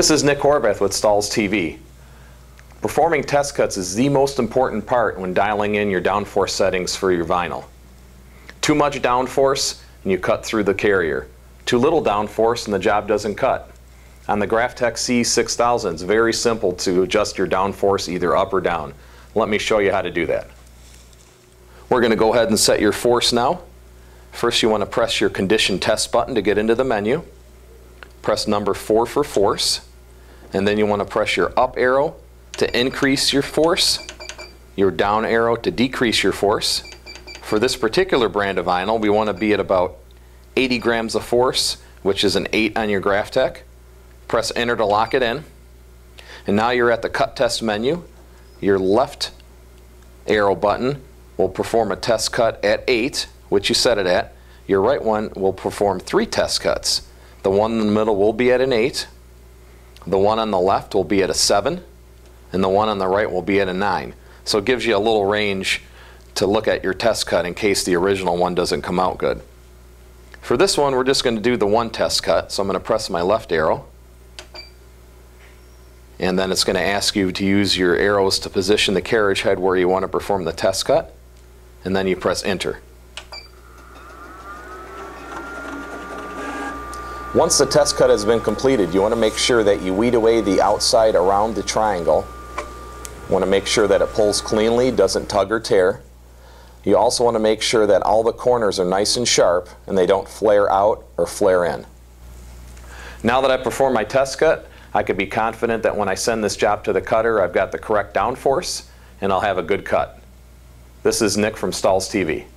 This is Nick Horvath with Stahls' TV. Performing test cuts is the most important part when dialing in your downforce settings for your vinyl. Too much downforce and you cut through the carrier. Too little downforce and the job doesn't cut. On the Graphtec CE6000, it's very simple to adjust your downforce either up or down. Let me show you how to do that. We're going to go ahead and set your force now. First, you want to press your condition test button to get into the menu. Press number 4 for force, and then you want to press your up arrow to increase your force, your down arrow to decrease your force. For this particular brand of vinyl, we want to be at about 80 grams of force, which is an 8 on your Graphtec. Press enter to lock it in, and now you're at the cut test menu. Your left arrow button will perform a test cut at 8, which you set it at. Your right one will perform 3 test cuts. The one in the middle will be at an 8, the one on the left will be at a 7, and the one on the right will be at a 9. So it gives you a little range to look at your test cut in case the original one doesn't come out good. For this one, we're just going to do the one test cut, so I'm going to press my left arrow, and then it's going to ask you to use your arrows to position the carriage head where you want to perform the test cut, and then you press enter. Once the test cut has been completed, you want to make sure that you weed away the outside around the triangle. You want to make sure that it pulls cleanly, doesn't tug or tear. You also want to make sure that all the corners are nice and sharp and they don't flare out or flare in. Now that I've performed my test cut, I can be confident that when I send this job to the cutter, I've got the correct downforce and I'll have a good cut. This is Nick from Stahls' TV.